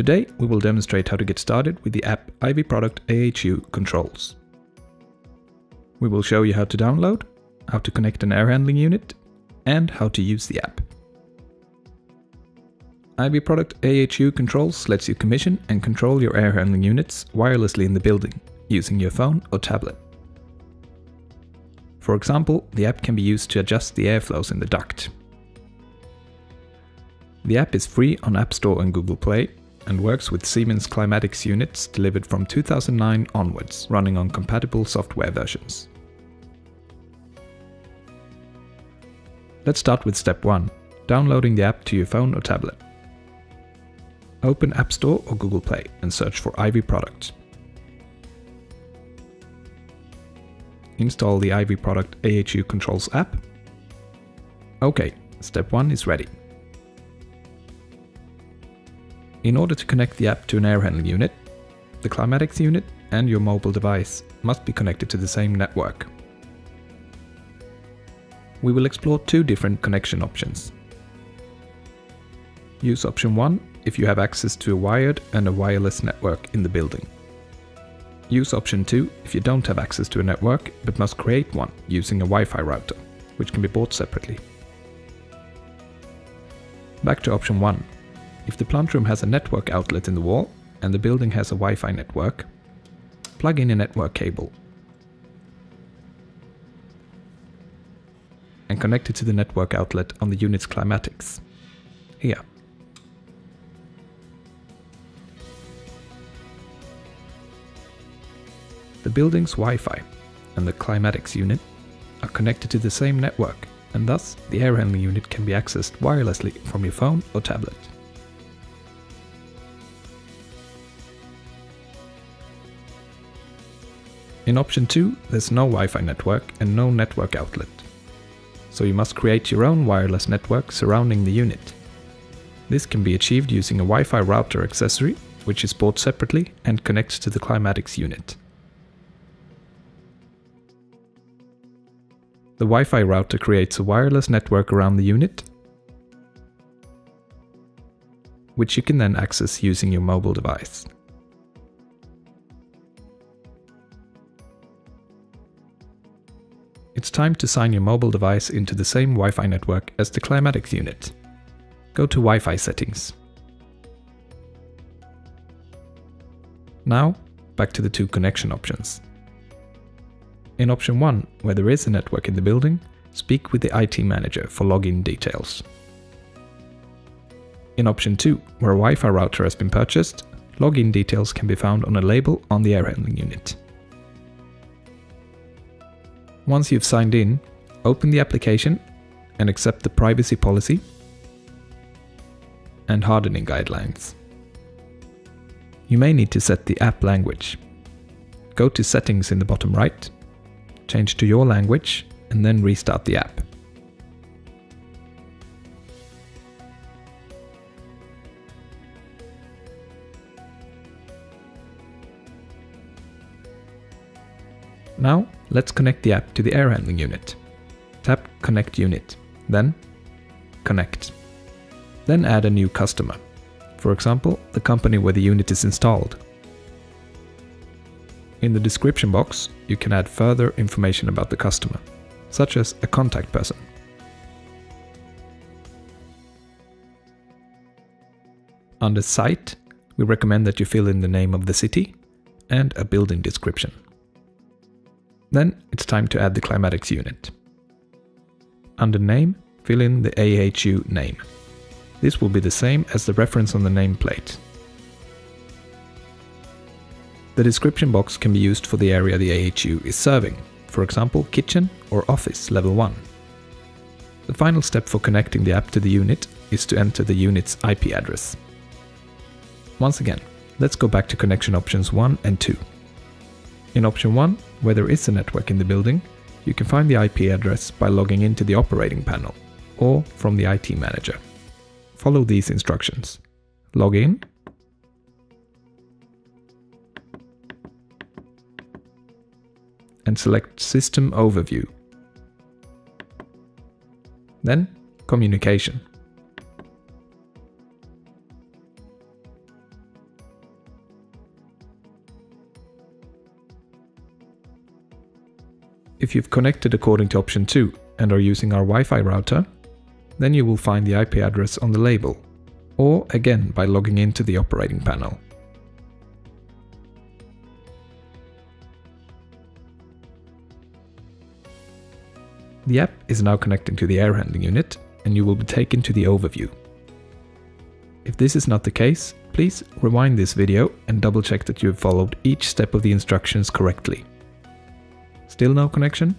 Today, we will demonstrate how to get started with the app IV Produkt AHU Controls. We will show you how to download, how to connect an air handling unit, and how to use the app. IV Produkt AHU Controls lets you commission and control your air handling units wirelessly in the building, using your phone or tablet. For example, the app can be used to adjust the airflows in the duct. The app is free on App Store and Google Play, and works with Siemens Climatix units delivered from 2009 onwards, running on compatible software versions. Let's start with step 1, downloading the app to your phone or tablet. Open App Store or Google Play and search for IV Produkt. Install the IV Produkt AHU Controls app. OK, step 1 is ready. In order to connect the app to an air handling unit, the Climatix unit and your mobile device must be connected to the same network. We will explore two different connection options. Use option 1 if you have access to a wired and a wireless network in the building. Use option 2 if you don't have access to a network but must create one using a Wi-Fi router, which can be bought separately. Back to option 1. If the plant room has a network outlet in the wall and the building has a Wi-Fi network, plug in a network cable and connect it to the network outlet on the unit's Climatix. Here. The building's Wi-Fi and the Climatix unit are connected to the same network, and thus the air handling unit can be accessed wirelessly from your phone or tablet. In option 2, there's no Wi-Fi network and no network outlet, so you must create your own wireless network surrounding the unit. This can be achieved using a Wi-Fi router accessory, which is bought separately and connects to the Climatix unit. The Wi-Fi router creates a wireless network around the unit, which you can then access using your mobile device. It's time to sign your mobile device into the same Wi-Fi network as the Climatix unit. Go to Wi-Fi settings. Now, back to the two connection options. In option 1, where there is a network in the building, speak with the IT manager for login details. In option 2, where a Wi-Fi router has been purchased, login details can be found on a label on the air handling unit. Once you've signed in, open the application and accept the privacy policy and hardening guidelines. You may need to set the app language. Go to Settings in the bottom right, change to your language, and then restart the app. Now, let's connect the app to the air handling unit. Tap Connect Unit, then Connect. Then add a new customer, for example, the company where the unit is installed. In the description box, you can add further information about the customer, such as a contact person. Under Site, we recommend that you fill in the name of the city and a building description. Then it's time to add the Climatix unit. Under Name, fill in the AHU name. This will be the same as the reference on the nameplate. The description box can be used for the area the AHU is serving, for example, kitchen or office level 1. The final step for connecting the app to the unit is to enter the unit's IP address. Once again, let's go back to connection options 1 and 2. In option 1, where there is a network in the building, you can find the IP address by logging into the operating panel or from the IT manager. Follow these instructions. Log in. And select System Overview. Then Communication. If you've connected according to option 2 and are using our Wi-Fi router, then you will find the IP address on the label, or again by logging into the operating panel. The app is now connecting to the air handling unit, and you will be taken to the overview. If this is not the case, please rewind this video and double check that you have followed each step of the instructions correctly. Still no connection?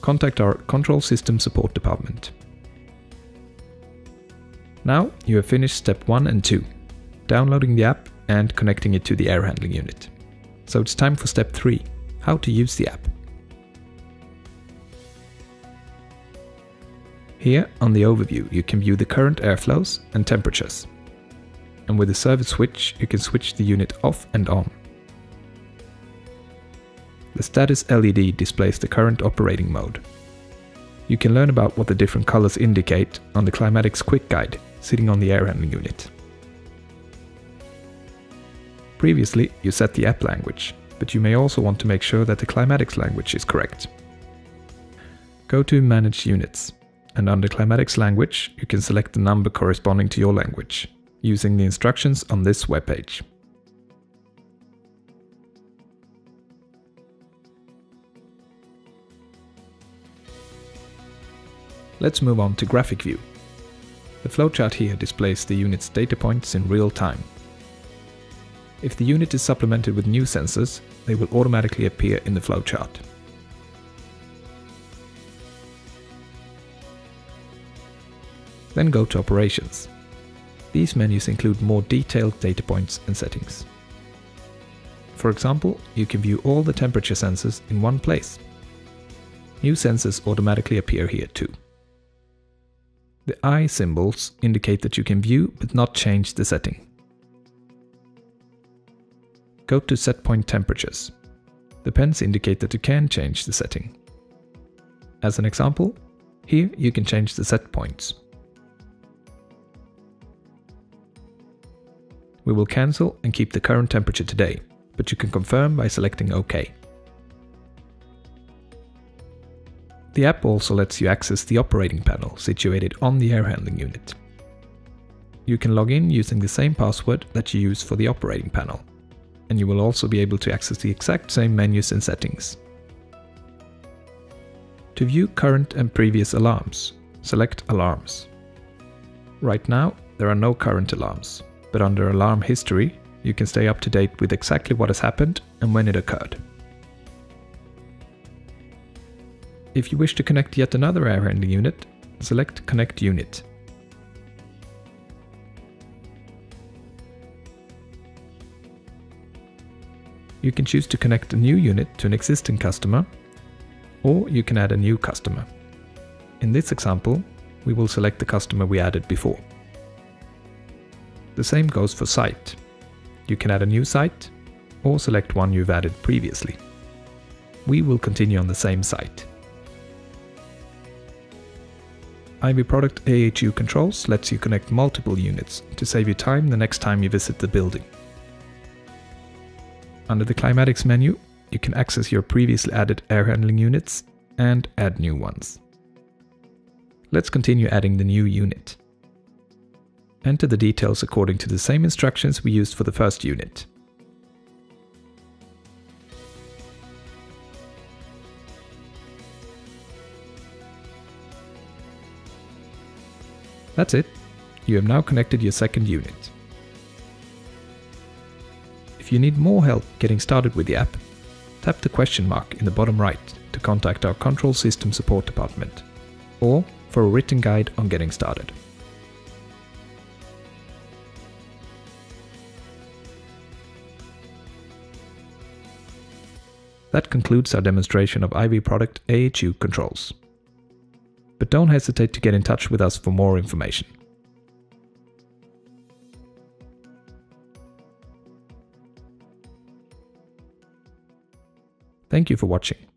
Contact our Control System Support Department. Now you have finished step 1 and 2, downloading the app and connecting it to the air handling unit. So it's time for step 3, how to use the app. Here on the overview you can view the current airflows and temperatures. And with the service switch you can switch the unit off and on. The status LED displays the current operating mode. You can learn about what the different colors indicate on the Climatix Quick Guide sitting on the air handling unit. Previously you set the app language, but you may also want to make sure that the Climatix language is correct. Go to Manage Units, and under Climatix language you can select the number corresponding to your language, using the instructions on this webpage. Let's move on to graphic view. The flowchart here displays the unit's data points in real time. If the unit is supplemented with new sensors, they will automatically appear in the flowchart. Then go to Operations. These menus include more detailed data points and settings. For example, you can view all the temperature sensors in one place. New sensors automatically appear here too. The eye symbols indicate that you can view but not change the setting. Go to Set Point Temperatures. The pens indicate that you can change the setting. As an example, here you can change the set points. We will cancel and keep the current temperature today, but you can confirm by selecting OK. The app also lets you access the operating panel situated on the air handling unit. You can log in using the same password that you use for the operating panel, and you will also be able to access the exact same menus and settings. To view current and previous alarms, select Alarms. Right now, there are no current alarms, but under Alarm History, you can stay up to date with exactly what has happened and when it occurred. If you wish to connect yet another air handling unit, select Connect Unit. You can choose to connect a new unit to an existing customer, or you can add a new customer. In this example, we will select the customer we added before. The same goes for Site. You can add a new site, or select one you've added previously. We will continue on the same site. IV Produkt AHU Controls lets you connect multiple units to save you time the next time you visit the building. Under the Climatix menu, you can access your previously added air handling units and add new ones. Let's continue adding the new unit. Enter the details according to the same instructions we used for the first unit. That's it. You have now connected your second unit. If you need more help getting started with the app, tap the question mark in the bottom right to contact our Control System Support Department, or for a written guide on getting started. That concludes our demonstration of IV Produkt AHU Controls. But don't hesitate to get in touch with us for more information. Thank you for watching.